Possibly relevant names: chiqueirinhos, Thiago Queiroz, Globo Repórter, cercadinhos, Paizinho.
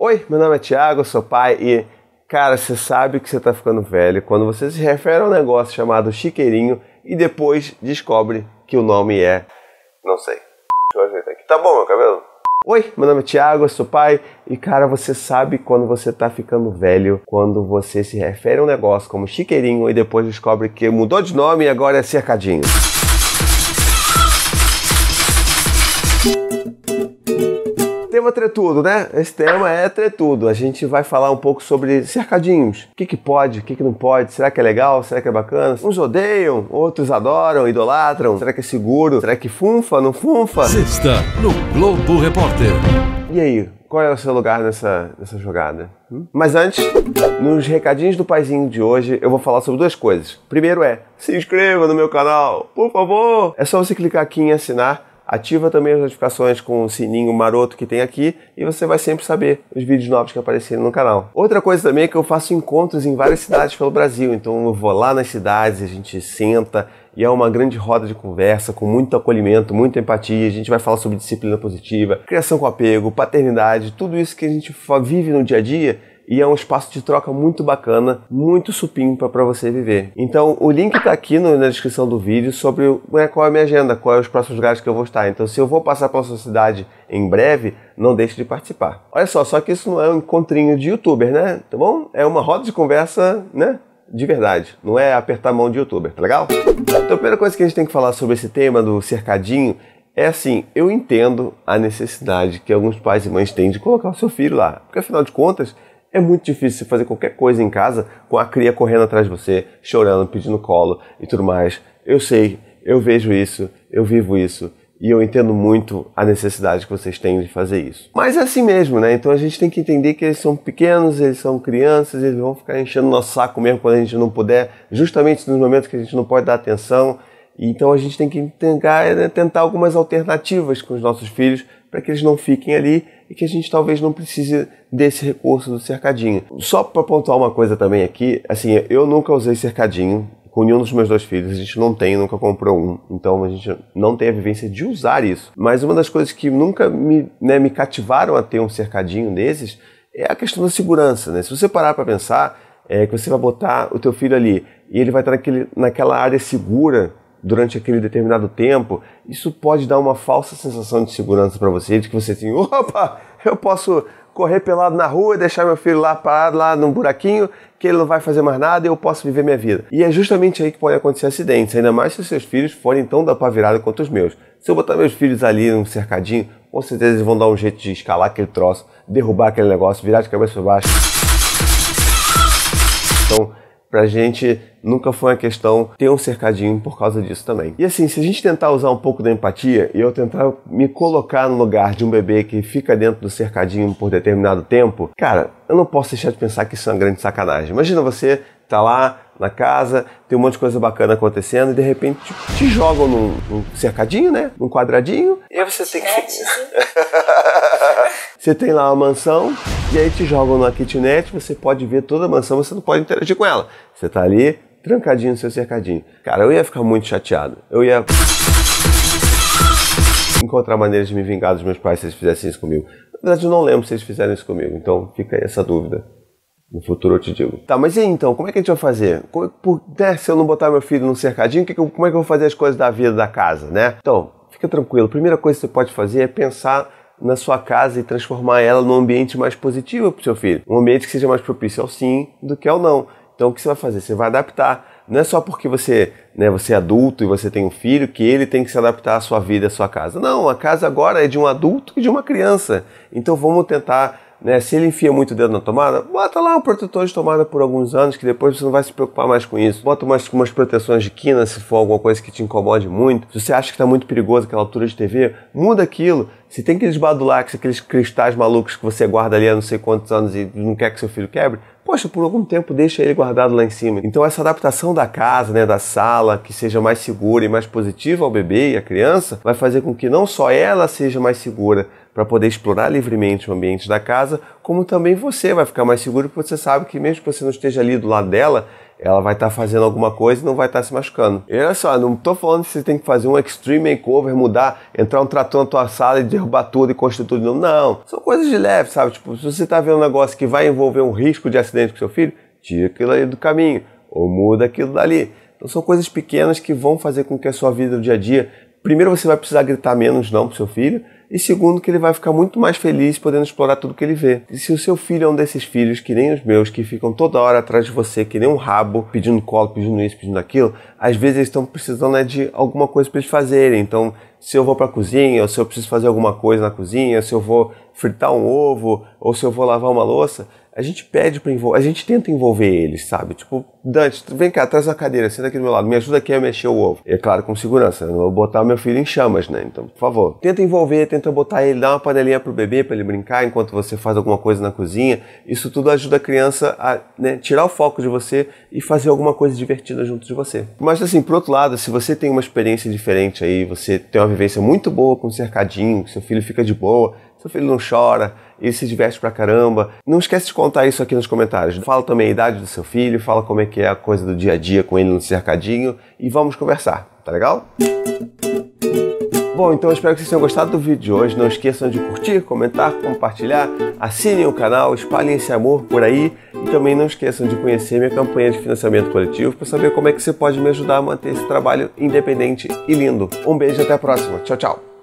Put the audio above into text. Oi, meu nome é Thiago, eu sou pai e, cara, você sabe que você tá ficando velho quando você se refere a um negócio chamado chiqueirinho e depois descobre que o nome é... não sei. Deixa eu ajeitar aqui. Tá bom, meu cabelo? Oi, meu nome é Thiago, eu sou pai e, cara, você sabe quando você tá ficando velho quando você se refere a um negócio como chiqueirinho e depois descobre que mudou de nome e agora é cercadinho. Tema tretudo, né? Esse tema é tretudo. A gente vai falar um pouco sobre cercadinhos. O que que pode, o que que não pode, será que é legal, será que é bacana? Uns odeiam, outros adoram, idolatram. Será que é seguro? Será que funfa, não funfa? Sexta no Globo Repórter. E aí, qual é o seu lugar nessa jogada? Mas antes, nos recadinhos do paizinho de hoje, eu vou falar sobre duas coisas. Primeiro é, se inscreva no meu canal, por favor! É só você clicar aqui em assinar. Ativa também as notificações com o sininho maroto que tem aqui e você vai sempre saber os vídeos novos que aparecerem no canal. Outra coisa também é que eu faço encontros em várias cidades pelo Brasil, então eu vou lá nas cidades, a gente senta e é uma grande roda de conversa com muito acolhimento, muita empatia, a gente vai falar sobre disciplina positiva, criação com apego, paternidade, tudo isso que a gente vive no dia a dia. E é um espaço de troca muito bacana, muito supimpa para você viver. Então, o link tá aqui na descrição do vídeo sobre qual é a minha agenda, quais é os próximos lugares que eu vou estar. Então, se eu vou passar pela sua cidade em breve, não deixe de participar. Olha só que isso não é um encontrinho de youtuber, né? Tá bom? É uma roda de conversa, né? De verdade. Não é apertar a mão de youtuber, tá legal? Então, a primeira coisa que a gente tem que falar sobre esse tema do cercadinho é assim, eu entendo a necessidade que alguns pais e mães têm de colocar o seu filho lá. Porque, afinal de contas, é muito difícil você fazer qualquer coisa em casa com a cria correndo atrás de você, chorando, pedindo colo e tudo mais. Eu sei, eu vejo isso, eu vivo isso e eu entendo muito a necessidade que vocês têm de fazer isso. Mas é assim mesmo, né? Então a gente tem que entender que eles são pequenos, eles são crianças, eles vão ficar enchendo nosso saco mesmo quando a gente não puder, justamente nos momentos que a gente não pode dar atenção. Então a gente tem que tentar algumas alternativas com os nossos filhos para que eles não fiquem ali e que a gente talvez não precise desse recurso do cercadinho. Só para pontuar uma coisa também aqui, assim, eu nunca usei cercadinho com nenhum dos meus dois filhos, a gente não tem, nunca comprou um, então a gente não tem a vivência de usar isso. Mas uma das coisas que nunca me cativaram a ter um cercadinho desses é a questão da segurança, né? Se você parar para pensar, que você vai botar o teu filho ali e ele vai estar naquela área segura durante aquele determinado tempo, isso pode dar uma falsa sensação de segurança para você, de que você tem, opa, eu posso correr pelado na rua e deixar meu filho lá parado, lá num buraquinho, que ele não vai fazer mais nada e eu posso viver minha vida. E é justamente aí que pode acontecer acidentes, ainda mais se os seus filhos forem tão da pá virada quanto os meus. Se eu botar meus filhos ali num cercadinho, com certeza eles vão dar um jeito de escalar aquele troço, derrubar aquele negócio, virar de cabeça para baixo. Então, pra gente nunca foi uma questão ter um cercadinho por causa disso também. E assim, se a gente tentar usar um pouco da empatia e eu tentar me colocar no lugar de um bebê que fica dentro do cercadinho por determinado tempo, cara, eu não posso deixar de pensar que isso é uma grande sacanagem. Imagina você tá lá na casa, tem um monte de coisa bacana acontecendo e de repente te jogam num cercadinho, né? Num quadradinho. E aí você tem que... Você tem lá uma mansão e aí te jogam na kitnet, você pode ver toda a mansão, você não pode interagir com ela. Você tá ali, trancadinho no seu cercadinho. Cara, eu ia ficar muito chateado. Eu ia encontrar maneiras de me vingar dos meus pais se eles fizessem isso comigo. Na verdade, eu não lembro se eles fizeram isso comigo, então fica aí essa dúvida. No futuro eu te digo. Tá, mas e aí, então? Como é que a gente vai fazer? Se eu não botar meu filho num cercadinho, como é que eu vou fazer as coisas da vida da casa, né? Então, fica tranquilo. A primeira coisa que você pode fazer é pensar na sua casa e transformar ela num ambiente mais positivo para o seu filho. Um ambiente que seja mais propício ao sim do que ao não. Então, o que você vai fazer? Você vai adaptar. Não é só porque você, né, você é adulto e você tem um filho que ele tem que se adaptar à sua vida, à sua casa. Não, a casa agora é de um adulto e de uma criança. Então, vamos tentar... Né? Se ele enfia muito o dedo na tomada, bota lá um protetor de tomada por alguns anos, que depois você não vai se preocupar mais com isso. Bota umas proteções de quina, se for alguma coisa que te incomode muito. Se você acha que está muito perigoso aquela altura de TV, muda aquilo. Se tem aqueles badulaques, aqueles cristais malucos que você guarda ali há não sei quantos anos e não quer que seu filho quebre, poxa, por algum tempo deixa ele guardado lá em cima. Então essa adaptação da casa, né, da sala, que seja mais segura e mais positiva ao bebê e à criança, vai fazer com que não só ela seja mais segura para poder explorar livremente o ambiente da casa, como também você vai ficar mais seguro, porque você sabe que mesmo que você não esteja ali do lado dela, ela vai estar fazendo alguma coisa e não vai estar se machucando. E olha só, não tô falando que você tem que fazer um extreme makeover, mudar, entrar um trator na tua sala e derrubar tudo e construir tudo. Não, são coisas de leve, sabe? Tipo, se você tá vendo um negócio que vai envolver um risco de acidente com seu filho, tira aquilo ali do caminho, ou muda aquilo dali. Então são coisas pequenas que vão fazer com que a sua vida do dia a dia, primeiro, você vai precisar gritar menos não pro seu filho, e segundo, que ele vai ficar muito mais feliz podendo explorar tudo que ele vê. E se o seu filho é um desses filhos, que nem os meus, que ficam toda hora atrás de você, que nem um rabo, pedindo colo, pedindo isso, pedindo aquilo, às vezes eles estão precisando, né, de alguma coisa para eles fazerem. Então, se eu vou para a cozinha, ou se eu preciso fazer alguma coisa na cozinha, ou se eu vou fritar um ovo, ou se eu vou lavar uma louça, a gente pede para envolver, a gente tenta envolver eles, sabe? Tipo, Dante, vem cá, traz uma cadeira, senta aqui do meu lado, me ajuda aqui a mexer o ovo. E é claro, com segurança, eu não vou botar meu filho em chamas, né? Então, por favor, tenta envolver, tenta botar ele, dá uma panelinha pro bebê para ele brincar enquanto você faz alguma coisa na cozinha. Isso tudo ajuda a criança a, né, tirar o foco de você e fazer alguma coisa divertida junto de você. Mas assim, por outro lado, se você tem uma experiência diferente aí, você tem uma vivência muito boa com o cercadinho, seu filho fica de boa, seu filho não chora, ele se diverte pra caramba. Não esquece de contar isso aqui nos comentários. Fala também a idade do seu filho, fala como é que é a coisa do dia a dia com ele no cercadinho e vamos conversar, tá legal? Bom, então eu espero que vocês tenham gostado do vídeo de hoje. Não esqueçam de curtir, comentar, compartilhar, assinem o canal, espalhem esse amor por aí e também não esqueçam de conhecer minha campanha de financiamento coletivo para saber como é que você pode me ajudar a manter esse trabalho independente e lindo. Um beijo e até a próxima. Tchau, tchau!